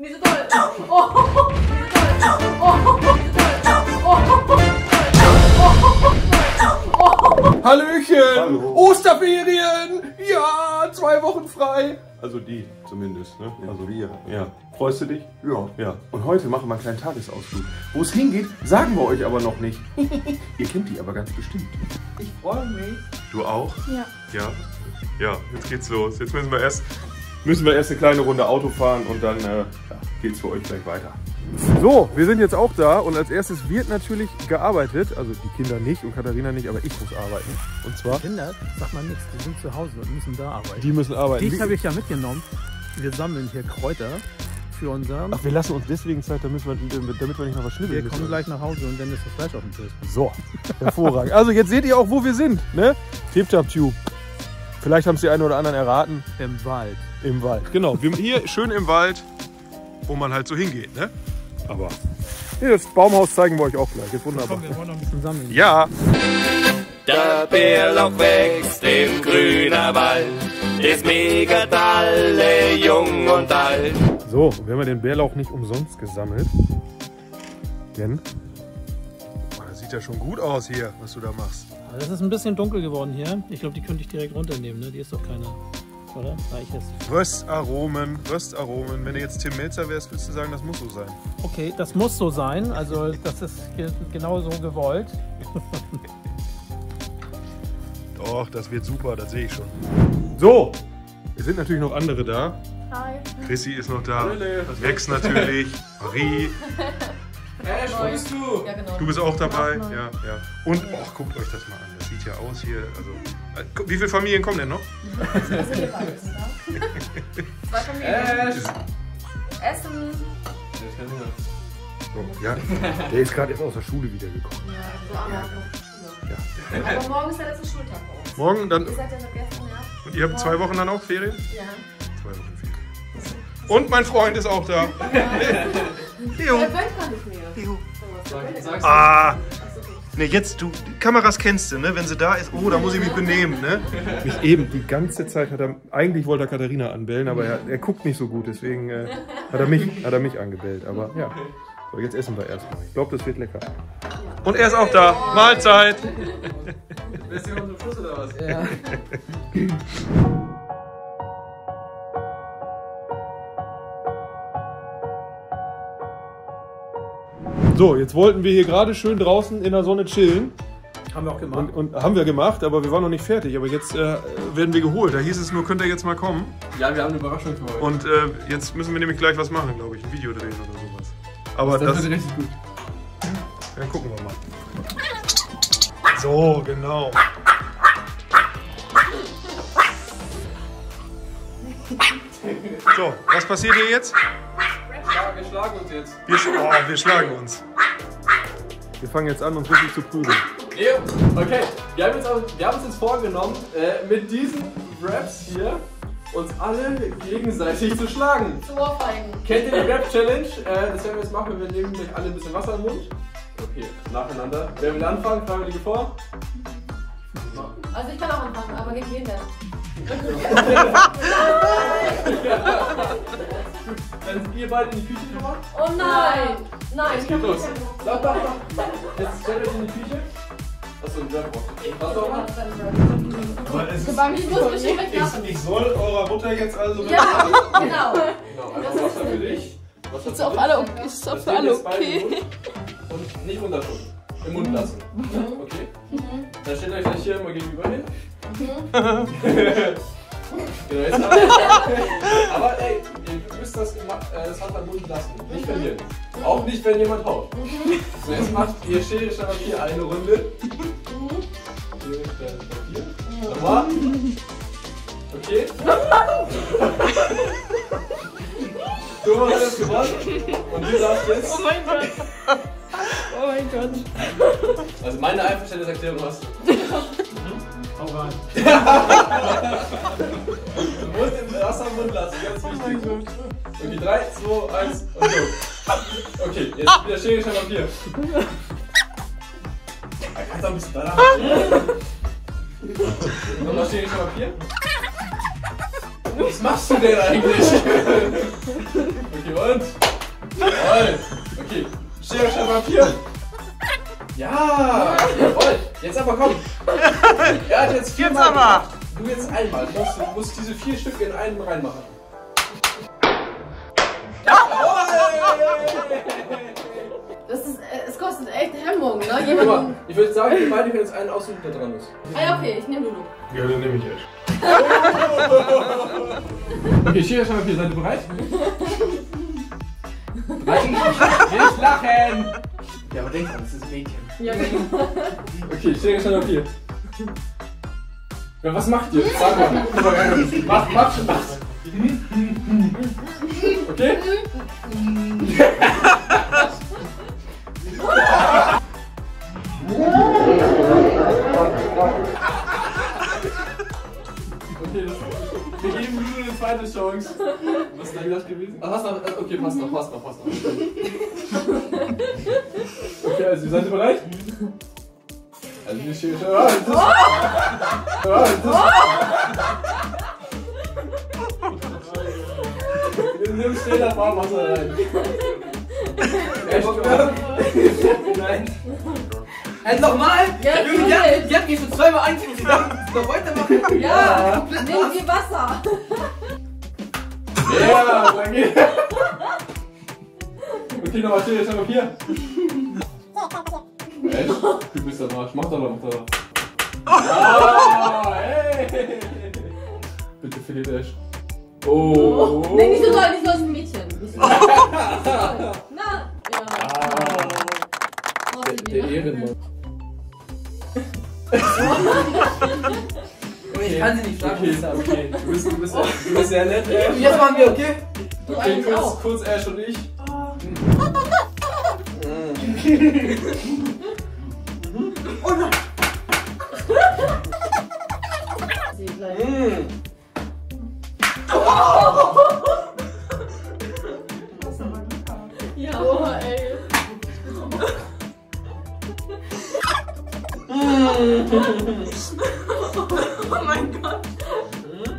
Nicht so toll. Oh, nicht so toll. Oh, nicht so toll. Oh. Hallöchen. Hallo. Osterferien. Ja, 2 Wochen frei. Also die zumindest, ne? Ja. Also wir. Ja. Freust du dich? Ja. Ja. Und heute machen wir einen kleinen Tagesausflug. Wo es hingeht, sagen wir euch aber noch nicht. Ihr kennt die aber ganz bestimmt. Ich freue mich. Du auch? Ja. Ja. Ja, jetzt geht's los. Jetzt müssen wir erst eine kleine Runde Auto fahren und dann geht's für euch gleich weiter. So, wir sind jetzt auch da und als erstes wird natürlich gearbeitet. Also die Kinder nicht und Katharina nicht, aber ich muss arbeiten. Und zwar... Kinder, sag mal nichts, die sind zu Hause und müssen da arbeiten. Die müssen arbeiten. Dich habe ich ja mitgenommen. Wir sammeln hier Kräuter für unseren... Ach, wir lassen uns deswegen Zeit, damit wir nicht noch was schnibbeln. Wir kommen gleich nach Hause und dann ist das Fleisch auf dem Tisch. So, hervorragend. Also jetzt seht ihr auch, wo wir sind, ne? Tip-Tap-Tube. Vielleicht haben es die einen oder anderen erraten. Im Wald. Im Wald, genau. Wir hier schön im Wald, wo man halt so hingeht, ne? Aber hier, das Baumhaus zeigen wir euch auch gleich. Ist wunderbar. Komm, wir wollen noch ein bisschen sammeln. Ja. Der Bärlauch wächst im grüner Wald. Ist mega alle jung und alt. So, wir haben ja den Bärlauch nicht umsonst gesammelt. Denn, oh, das sieht ja schon gut aus hier, was du da machst. Das ist ein bisschen dunkel geworden hier. Ich glaube, die könnte ich direkt runternehmen, ne? Die ist doch keine, oder? Reiches. Röstaromen, Röstaromen. Wenn du jetzt Tim Melzer wärst, würdest du sagen, das muss so sein. Okay, das muss so sein. Also das ist genau so gewollt. Doch, das wird super, das sehe ich schon. So, es sind natürlich noch andere da. Hi. Chrissi ist noch da. Wächst natürlich. Marie. Ja, da bist du. Ja, genau. Du bist auch dabei. Ja, ja. Und ja. Och, guckt euch das mal an. Das sieht ja aus hier. Also, wie viele Familien kommen denn noch? Das ist jeweils, ne? 2 Familien. Essen. So, ja. Der ist gerade erst aus der Schule wiedergekommen. Ja, so ja. Aber morgen ist der letzte Schultag bei uns. Morgen dann. Ihr seid ja seit gestern, ja. Und ihr habt 2 Wochen dann auch Ferien? Ja. 2 Wochen Ferien. Und mein Freund ist auch da. Theo. Der Freund kann nicht mehr. Theo. Ah. Ne, jetzt, du, die Kameras kennst du, ne? Wenn sie da ist, oh, da muss ich mich benehmen, ne? Mich eben, die ganze Zeit hat er, eigentlich wollte er Katharina anbellen, aber er guckt nicht so gut, deswegen hat er mich angebellt, aber ja. So, jetzt essen wir erstmal. Ich glaube, das wird lecker. Und er ist auch da. Mahlzeit. Lässt ihr noch einen Schuss oder was? Ja. So, jetzt wollten wir hier gerade schön draußen in der Sonne chillen. Haben wir auch gemacht. Und haben wir gemacht, aber wir waren noch nicht fertig. Aber jetzt werden wir geholt. Da hieß es nur, könnt ihr jetzt mal kommen. Ja, wir haben eine Überraschung für euch. Und jetzt müssen wir nämlich gleich was machen, glaube ich. Ein Video drehen oder sowas. Aber das wird richtig gut. Dann gucken wir mal. So, genau. So, was passiert hier jetzt? Ja, wir schlagen uns jetzt. Wir schlagen uns. Wir fangen jetzt an, uns richtig zu prügeln. Okay, wir haben uns jetzt vorgenommen, mit diesen Raps hier uns alle gegenseitig zu schlagen. Zu ohrfeigen. Kennt ihr die Rap-Challenge? Das werden wir jetzt machen, wir nehmen gleich alle ein bisschen Wasser im Mund. Okay, nacheinander. Wer will anfangen? Fragen wir die vor. Also ich kann auch anfangen, aber nicht jeder. Dann sind ihr beide in die Küche gemacht. Oh nein! Nein, ich kann los. Lauf. Jetzt stellt euch in die Küche. Achso, ein Rap-Box. Was auch immer. Ich soll eurer Mutter jetzt also... Ja, genau. Also Wasser für dich. Ist auf alle okay. Ist auf alle okay. Und nicht runterschlucken. Im Mund lassen. Okay? Dann stellt euch gleich hier mal gegenüber hin. Aber ey, ihr müsst das Hand am Mund lassen. Nicht verlieren. Auch nicht, wenn jemand haut. So, jetzt macht ihr Schere, Stein, Papier eine Runde. Schere, Stein, Papier. Nochmal. Okay. Du hast jetzt gewonnen. Und du darfst jetzt. Oh mein Gott. Oh mein Gott. Also meine Einverständniserklärung hast du. Hau rein. Du musst den Wasser im Mund lassen, ganz wichtig. Okay, 3, 2, 1 und so. Okay, jetzt wieder Schere, Stein, Papier. Kannst du ein bisschen danach. Nochmal Schere, Stein, Papier. Was machst du denn eigentlich? Okay, und? Jawohl! Okay, Schere, Stein, Papier! Ja! Jawohl! Jetzt aber komm! Er hat jetzt viermal gemacht. Du jetzt einmal. Du musst diese 4 Stücke in einen reinmachen. Das ist, es kostet echt Hemmung, ne? Jemanden... Ich würde sagen, die beiden können jetzt einen aussuchen, der dran ist. Ah, okay, ich nehme Lulu. Ja, dann nehme ich euch. Okay, Schere, Stein, Papier, seid ihr bereit? Nicht lachen! Ja, aber denk dran, das ist ein Mädchen. Ja, genau. Okay, Schere, Stein, Papier. Ja, was macht ihr? Sag mal. Mach. Okay? Okay, wir geben Lulu eine zweite Chance. Was ist da gedacht gewesen? Ah, passt noch, okay, passt noch. Okay, also seid ihr bereit? Also die Schere... Wir nehmen schnell das Warmwasser rein. Nein. Also nochmal! Ja, die hat mich schon zweimal eingeschlossen. Noch weitermachen? Ja, komplett. Nehmen wir Wasser. Ja, dann geht's. Okay, nochmal Schere, Stein, Papier. Echt? Du bist der Arsch. Mach doch. Ah, hey. Bitte verliert Ash. Oh. Nee, nicht so deutlich, das ist ein Mädchen. Na, ja. Der Ehrenmann. Ich kann sie nicht schlagen. Okay. Du bist sehr nett, Ash. Jetzt machen wir, okay? Okay, kurz Ash und ich. Oh nein! Das ist aber gut. Ja, oh, ey. Oh mein Gott. Nur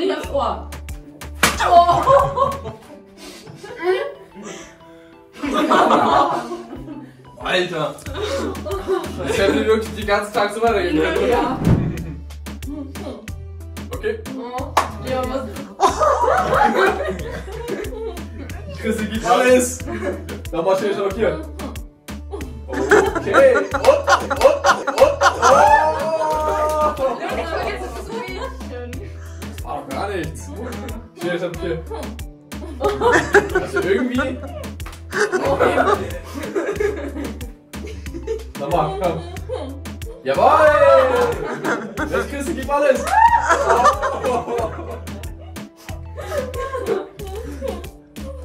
nicht aufs Ohr. Oh. Alter. Ich hätte wirklich den ganzen Tag so weitergehen können. Ja. Okay. Ja, was? Chrissi gibt alles. Dann mach ich noch hier. Okay. Nichts. Ich hab hier. Also irgendwie. Okay. Nochmal, komm. Jawoll! Das Chrissi gibt alles!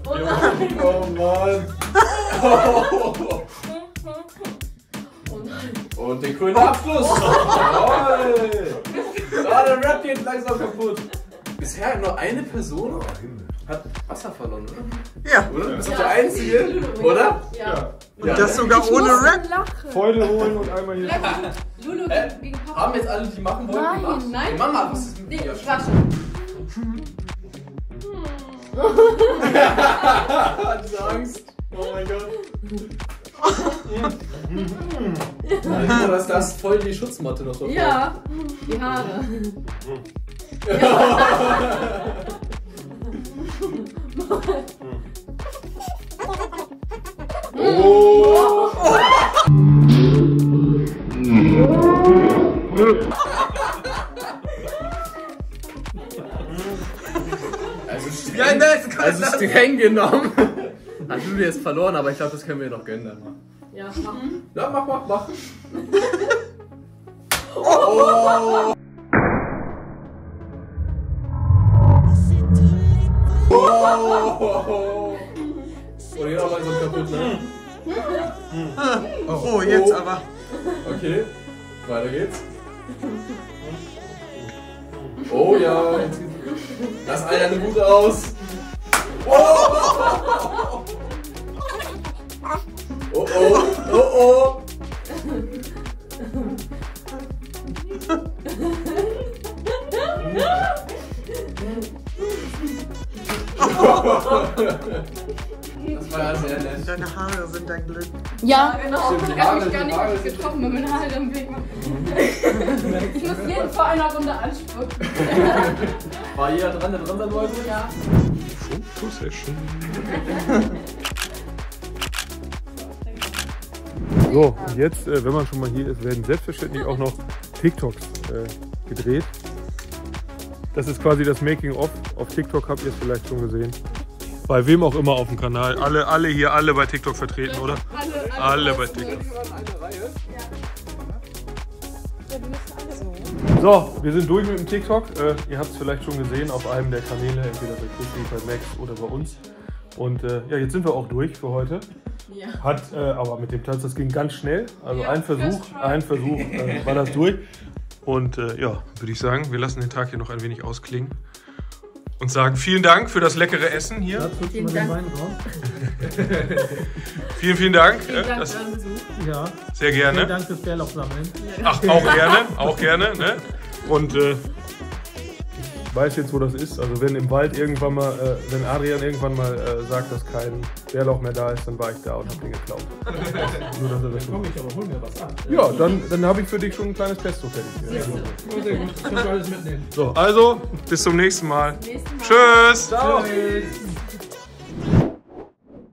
Oh Mann! Und den grünen Abschluss! Jawoll! Der Rap geht langsam kaputt! Bisher nur eine Person hat Wasser verloren, oder? Ja. Oder? Ja. Das ist der einzige, oder? Ja. Und das sogar ohne Rap. Freude holen und einmal hier. Lulu gegen Papa. Haben jetzt alle, die machen wollten, gemacht? Nein. Hey, Mama, was ist mit dir? Nee, Flasche. Diese Angst. Oh mein Gott. Das ist voll die Schutzmatte noch drauf. Ja, die Haare. Ja. Oh. Also streng genommen hat du jetzt verloren, aber ich glaube, das können wir doch gönnen. Ja, mach. Ja, mach. Oh. Oh. Und jeder war so kaputt, ne? Oh, jetzt aber. Okay, weiter geht's. Oh ja, jetzt geht's. Lass einer eine gute aus. Oh oh, oh oh. Das war ja sehr nett. Deine Haare sind dein Glück. Ja, genau. Ich habe mich gar nicht getroffen, wenn meine Haare im Weg waren. Ich muss jeden vor einer Runde anspucken. War jeder dran, der dran sein wollte? Ja. Fotosession. So, und jetzt, wenn man schon mal hier ist, werden selbstverständlich auch noch TikToks gedreht. Das ist quasi das Making-of. Auf TikTok habt ihr es vielleicht schon gesehen. Bei wem auch immer auf dem Kanal. Alle hier, alle bei TikTok vertreten, oder? Alle bei TikTok. So, wir sind durch mit dem TikTok. Ihr habt es vielleicht schon gesehen auf einem der Kanäle, entweder bei Chrissi, bei Max oder bei uns. Und ja, jetzt sind wir auch durch für heute. Ja. Hat aber mit dem Tanz, das ging ganz schnell. Also ja, ein Versuch war das durch. Und ja, würde ich sagen, wir lassen den Tag hier noch ein wenig ausklingen und sagen vielen Dank für das leckere Essen hier. Ja, vielen Dank. Vielen Dank. Vielen Dank für den Besuch. Ja. Sehr gerne. Vielen Dank fürs Bärlauch sammeln. Ach, auch gerne, ne? Und ich weiß jetzt, wo das ist. Also wenn im Wald irgendwann mal, wenn Adrian irgendwann mal sagt, dass kein Bärlauch mehr da ist, dann war ich da und hab den geklaut. Nur, dass er das schon... ich, aber hol mir was an. Ja, dann habe ich für dich schon ein kleines Pesto fertig. Sehr gut. Kannst du alles mitnehmen. So, also bis zum nächsten Mal. Tschüss. Ciao. Tschüss.